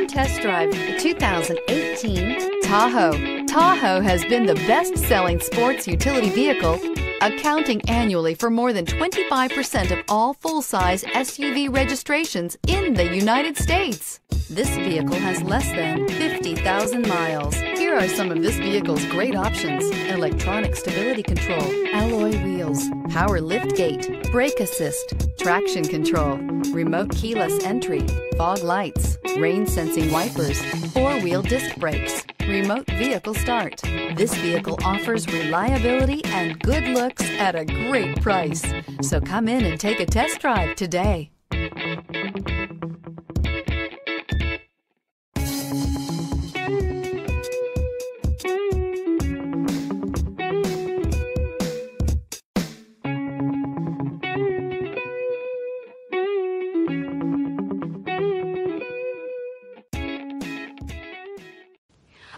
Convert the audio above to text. and test drive the 2018 Tahoe. Tahoe has been the best-selling sports utility vehicle, accounting annually for more than 25% of all full-size SUV registrations in the United States. This vehicle has less than 50,000 miles. Here are some of this vehicle's great options: electronic stability control, alloy wheels, power liftgate, brake assist, traction control, remote keyless entry, fog lights, rain sensing wipers, four-wheel disc brakes, remote vehicle start. This vehicle offers reliability and good looks at a great price. So come in and take a test drive today.